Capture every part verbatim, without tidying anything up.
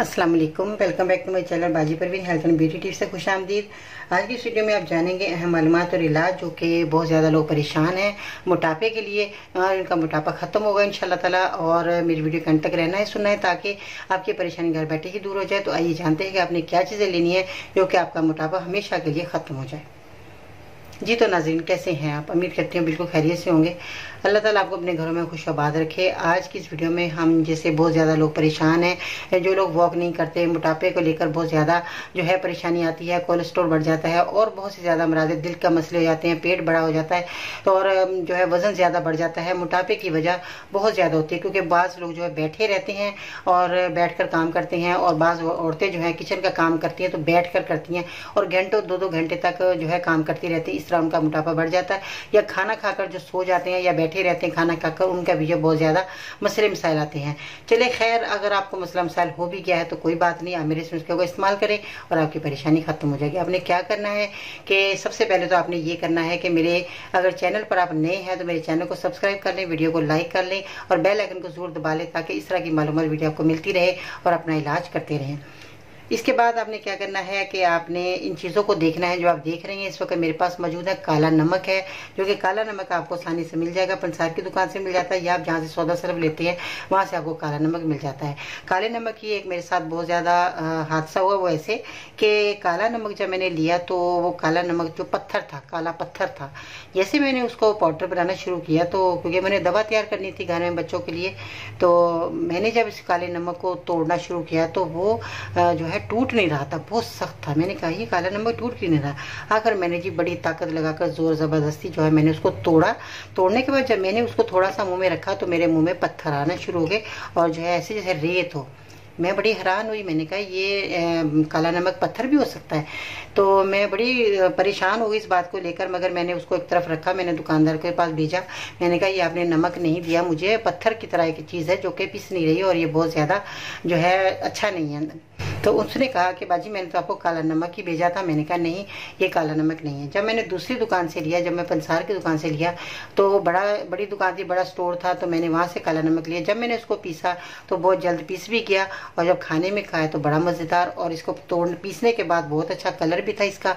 अस्सलाम वालेकुम, welcome back to my channel Baji Parveen health and beauty tips से खुश आमदीद। आज की इस वीडियो में आप जानेंगे अहम मालूमात और इलाज जो कि बहुत ज़्यादा लोग परेशान हैं मोटापे के लिए, और इनका मोटापा ख़त्म होगा इंशाल्लाह ताला। और मेरी वीडियो के अंत तक रहना है सुनना है ताकि आपकी परेशानी घर बैठे ही दूर हो जाए। तो आइए जानते हैं कि आपने क्या चीज़ें लेनी है जो कि आपका मोटापा हमेशा के लिए ख़त्म हो जाए। जी तो नाज़रीन, कैसे हैं आप? उम्मीद करती हूँ बिल्कुल खैरियत से होंगे। अल्लाह ताला आपको अपने घरों में खुश आबाद रखे। आज की इस वीडियो में हम जैसे बहुत ज़्यादा लोग परेशान हैं, जो लोग वॉक नहीं करते, मोटापे को लेकर बहुत ज़्यादा जो है परेशानी आती है, कोलेस्ट्रॉल बढ़ जाता है और बहुत से ज़्यादा अमराज दिल का मसले हो जाते हैं, पेट बड़ा हो जाता है तो और जो है वज़न ज़्यादा बढ़ जाता है। मोटापे की वजह बहुत ज़्यादा होती है क्योंकि बाज़ लोग जो है बैठे रहते हैं और बैठ कर काम करते हैं, और बाज़ औरतें जो है किचन का काम करती हैं तो बैठ कर करती हैं और घंटों दो दो घंटे तक जो है काम करती रहती हैं। इस तरह उनका मोटापा बढ़ जाता है। या खाना खाकर जो सो जाते हैं या बैठे रहते हैं खाना खाकर, उनका भी जो बहुत ज़्यादा मसले मसाइल आते हैं। चले खैर, अगर आपको मसला मसाइल हो भी गया है तो कोई बात नहीं, आप मेरे नुस्खे को इस्तेमाल करें और आपकी परेशानी ख़त्म हो जाएगी। आपने क्या करना है कि सबसे पहले तो आपने ये करना है कि मेरे अगर चैनल पर आप नए हैं तो मेरे चैनल को सब्सक्राइब कर लें, वीडियो को लाइक कर लें और बेल आइकन को ज़रूर दबा लें ताकि इस तरह की मालूमात वीडियो आपको मिलती रहे और अपना इलाज करते रहें। इसके बाद आपने क्या करना है कि आपने इन चीज़ों को देखना है जो आप देख रहे हैं। इस वक्त मेरे पास मौजूद है काला नमक है, जो कि काला नमक आपको आसानी से मिल जाएगा, पंसार की दुकान से मिल जाता है या आप जहाँ से सौदा सर्फ लेते हैं वहाँ से आपको काला नमक मिल जाता है। काले नमक ही एक मेरे साथ बहुत ज़्यादा हादसा हुआ। वो ऐसे कि काला नमक जब मैंने लिया तो वो काला नमक जो पत्थर था, काला पत्थर था, जैसे मैंने उसको पाउडर बनाना शुरू किया तो क्योंकि मैंने दवा तैयार करनी थी घर में बच्चों के लिए, तो मैंने जब इस काले नमक को तोड़ना शुरू किया तो वो जो टूट नहीं रहा था, बहुत सख्त था। मैंने कहा ये काला नमक टूट क्यों नहीं रहा? आखिर मैंने जी बड़ी ताकत लगाकर जोर जबरदस्ती जो है मैंने उसको तोड़ा। तोड़ने के बाद जब मैंने उसको थोड़ा सा मुंह में रखा तो मेरे मुंह में पत्थर आना शुरू हो गए और जो है ऐसे जैसे रेत हो। मैं बड़ी हैरान हुई, मैंने कहा ये ए, काला नमक पत्थर भी हो सकता है। तो मैं बड़ी परेशान हो गई इस बात को लेकर, मगर मैंने उसको एक तरफ रखा। मैंने दुकानदार के पास भेजा, मैंने कहा ये आपने नमक नहीं दिया मुझे, पत्थर की तरह की चीज़ है जो कि पिस नहीं रही और ये बहुत ज़्यादा जो है अच्छा नहीं है। तो उसने कहा कि बाजी मैंने तो आपको काला नमक ही भेजा था। मैंने कहा नहीं, ये काला नमक नहीं है। जब मैंने दूसरी दुकान से लिया, जब मैं पंसार की दुकान से लिया तो बड़ा बड़ी दुकान थी, बड़ा स्टोर था, तो मैंने वहाँ से काला नमक लिया। जब मैंने उसको पीसा तो बहुत जल्द पीस भी गया और जब खाने में खाया तो बड़ा मज़ेदार, और इसको तोड़ पीसने के बाद बहुत अच्छा कलर भी था इसका,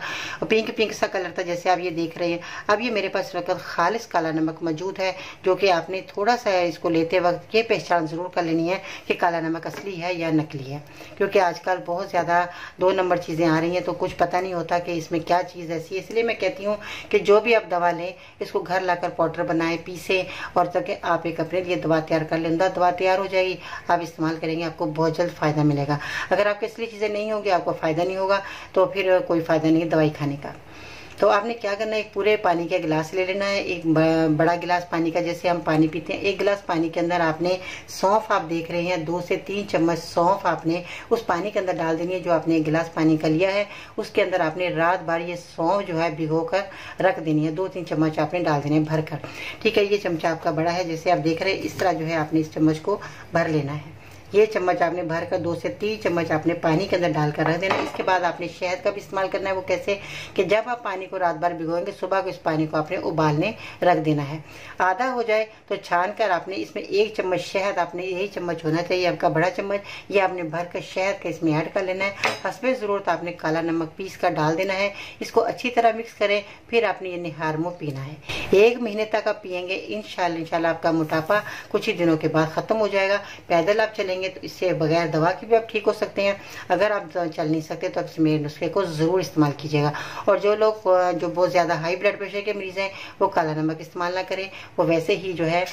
पिंक पिंक सा कलर था जैसे आप ये देख रहे हैं। अब ये मेरे पास वक्त खालिश काला नमक मौजूद है, जो कि आपने थोड़ा सा इसको लेते वक्त ये पहचान ज़रूर कर लेनी है कि काला नमक असली है या नकली है, क्योंकि आजकल बहुत ज़्यादा दो नंबर चीज़ें आ रही हैं तो कुछ पता नहीं होता कि इसमें क्या चीज़ ऐसी है। इसलिए मैं कहती हूँ कि जो भी आप दवा लें इसको घर लाकर पाउडर बनाएं, पीसें और ताकि आप एक अपने लिए दवा तैयार कर लें। दवा तैयार हो जाएगी, आप इस्तेमाल करेंगे, आपको बहुत जल्द फ़ायदा मिलेगा। अगर आपके असली चीज़ें नहीं होंगी, आपको फ़ायदा नहीं होगा तो फिर कोई फ़ायदा नहीं दवाई खाने का। तो आपने क्या करना है, एक पूरे पानी का गिलास ले लेना है, एक बड़ा गिलास पानी का, जैसे हम पानी पीते हैं। एक गिलास पानी के अंदर आपने सौंफ, आप देख रहे हैं, दो से तीन चम्मच सौंफ आपने उस पानी के अंदर डाल देनी है जो आपने एक गिलास पानी का लिया है। उसके अंदर आपने रात भर ये सौंफ जो है भिगो कर रख देनी है, दो तीन चम्मच आपने डाल देने भर कर। ठीक है, ये चमचा आपका बड़ा है जैसे आप देख रहे हैं, इस तरह जो है आपने इस चम्मच को भर लेना है। ये चम्मच आपने भर कर दो से तीन चम्मच आपने पानी के अंदर डालकर रख देना। इसके बाद आपने शहद का भी इस्तेमाल करना है। वो कैसे कि जब आप पानी को रात भर भिगोएंगे, सुबह को इस पानी को आपने उबालने रख देना है। आधा हो जाए तो छान कर आपने इसमें एक चम्मच शहद, आपने यही चम्मच होना चाहिए आपका बड़ा चम्मच, ये आपने भर कर शहद का इसमें ऐड कर लेना है। हस्बे ज़रूरत आपने काला नमक पीस कर डाल देना है। इसको अच्छी तरह मिक्स करें, फिर आपने ये निहार मुँह पीना है। एक महीने तक आप पियेंगे, इंशाल्लाह इंशाल्लाह आपका मोटापा कुछ ही दिनों के बाद ख़त्म हो जाएगा। पैदल आप चलेंगे तो इससे बगैर दवा के भी आप ठीक हो सकते हैं। अगर आप चल नहीं सकते तो आप मेरे नुस्खे को ज़रूर इस्तेमाल कीजिएगा। और जो लोग जो बहुत ज़्यादा हाई ब्लड प्रेशर के मरीज़ हैं वो काला नमक इस्तेमाल ना करें, वो वैसे ही जो है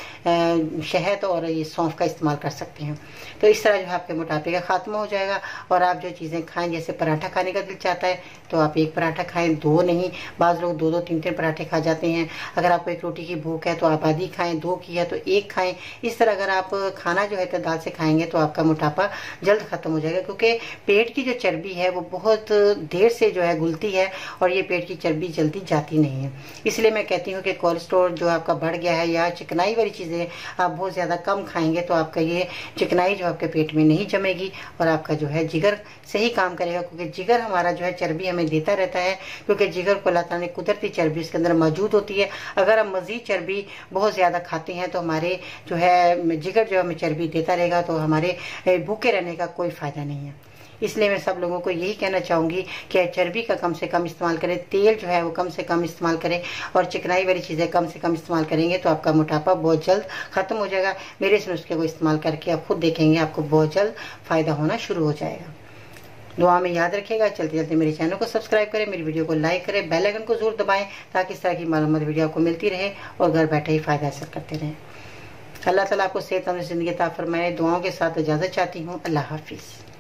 शहद और ये सौंफ का इस्तेमाल कर सकते हैं। तो इस तरह जो है आपके मोटापे का खात्मा हो जाएगा। और आप जो चीज़ें खाएँ, जैसे पराठा खाने का दिल चाहता है तो आप एक पराठा खाएँ, दो नहीं। बाज़ लोग दो दो तीन तीन पराठे खा जाते हैं। अगर आपको एक रोटी की भूख है तो आप आधी खाएँ, दो की है तो एक खाएँ। इस तरह अगर आप खाना जो है इतदाल से खाएँगे तो आपका मोटापा जल्द ख़त्म हो जाएगा, क्योंकि पेट की जो चर्बी है वो बहुत देर से जो है घुलती है और ये पेट की चर्बी जल्दी जाती नहीं है। इसलिए मैं कहती हूँ कि कोलेस्ट्रॉल जो आपका बढ़ गया है या चिकनाई वाली चीज़ें आप बहुत ज़्यादा कम खाएंगे तो आपका ये चिकनाई जो आपके पेट में नहीं जमेगी और आपका जो है जिगर सही काम करेगा, क्योंकि जिगर हमारा जो है चर्बी हमें देता रहता है, क्योंकि जिगर को अल्लाह ताला ने कुदरती चर्बी इसके अंदर मौजूद होती है। अगर हम मज़ीद चर्बी बहुत ज़्यादा खाते हैं तो हमारे जो है जिगर जो हमें चर्बी देता रहेगा तो हमारे तरह भूखे रहने का कोई फायदा नहीं है। इसलिए मैं सब लोगों को यही कहना चाहूँगी कि चर्बी का कम से कम इस्तेमाल करें, तेल जो है वो कम से कम इस्तेमाल करें और चिकनाई वाली चीज़ें कम से कम इस्तेमाल करेंगे तो आपका मोटापा बहुत जल्द ख़त्म हो जाएगा। मेरे इस नुस्खे को इस्तेमाल करके आप खुद देखेंगे आपको बहुत जल्द फ़ायदा होना शुरू हो जाएगा। दुआ में याद रखिएगा। चलते चलते मेरे चैनल को सब्सक्राइब करें, मेरी वीडियो को लाइक करें, बेल आइकन को जरूर दबाएं ताकि इस तरह की मालूमात वीडियो आपको मिलती रहे और घर बैठे ही फ़ायदा हासिल करते रहें। अल्लाह ताला आपको सेहतमंद ज़िंदगी अता फरमाए। दुआओं के साथ इजाज़त चाहती हूँ। अल्लाह हाफिज़।